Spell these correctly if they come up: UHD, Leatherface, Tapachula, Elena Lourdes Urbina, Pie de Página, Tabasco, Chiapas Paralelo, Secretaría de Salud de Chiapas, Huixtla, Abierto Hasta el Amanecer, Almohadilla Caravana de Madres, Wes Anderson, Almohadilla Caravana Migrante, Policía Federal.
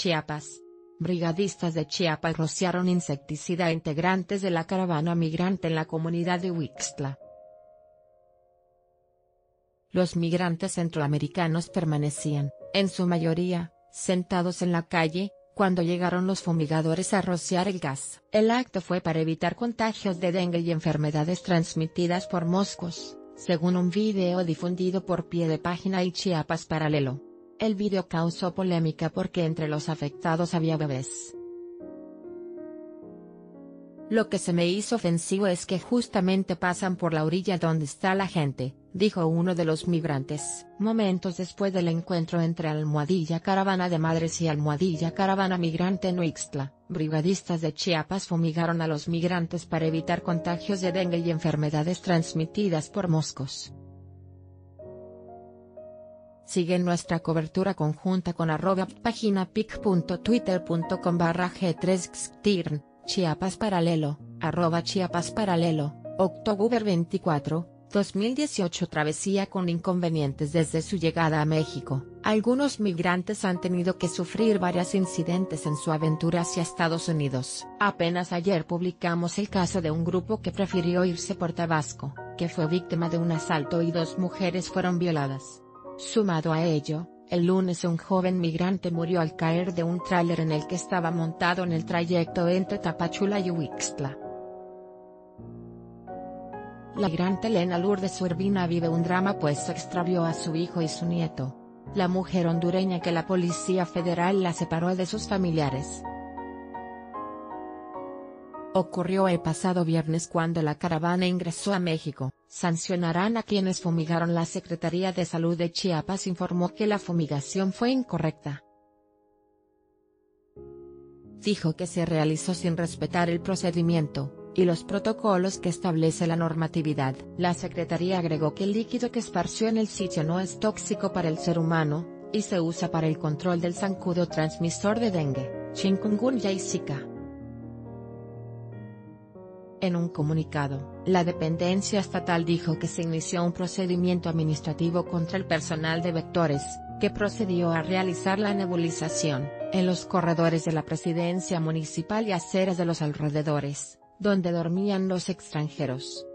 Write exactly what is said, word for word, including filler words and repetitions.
Chiapas. Brigadistas de Chiapas rociaron insecticida a integrantes de la caravana migrante en la comunidad de Huixtla. Los migrantes centroamericanos permanecían, en su mayoría, sentados en la calle, cuando llegaron los fumigadores a rociar el gas. El acto fue para evitar contagios de dengue y enfermedades transmitidas por moscos, según un video difundido por Pie de Página y Chiapas Paralelo. El video causó polémica porque entre los afectados había bebés. Lo que se me hizo ofensivo es que justamente pasan por la orilla donde está la gente, dijo uno de los migrantes. Momentos después del encuentro entre Almohadilla Caravana de Madres y Almohadilla Caravana Migrante en Huixtla, brigadistas de Chiapas fumigaron a los migrantes para evitar contagios de dengue y enfermedades transmitidas por moscos. Sigue nuestra cobertura conjunta con arroba paginapic.twitter.com barra g3xtirn, Chiapas Paralelo, arroba Chiapas Paralelo, octubre veinticuatro, dos mil dieciocho. Travesía con inconvenientes desde su llegada a México. Algunos migrantes han tenido que sufrir varios incidentes en su aventura hacia Estados Unidos. Apenas ayer publicamos el caso de un grupo que prefirió irse por Tabasco, que fue víctima de un asalto y dos mujeres fueron violadas. Sumado a ello, el lunes un joven migrante murió al caer de un tráiler en el que estaba montado en el trayecto entre Tapachula y Huixtla. La migrante Elena Lourdes Urbina vive un drama pues extravió a su hijo y su nieto. La mujer hondureña que la Policía Federal la separó de sus familiares. Ocurrió el pasado viernes cuando la caravana ingresó a México. Sancionarán a quienes fumigaron. La Secretaría de Salud de Chiapas informó que la fumigación fue incorrecta. Dijo que se realizó sin respetar el procedimiento y los protocolos que establece la normatividad. La Secretaría agregó que el líquido que esparció en el sitio no es tóxico para el ser humano, y se usa para el control del zancudo transmisor de dengue, chikungunya y zika. En un comunicado, la dependencia estatal dijo que se inició un procedimiento administrativo contra el personal de vectores, que procedió a realizar la nebulización, en los corredores de la presidencia municipal y aceras de los alrededores, donde dormían los extranjeros.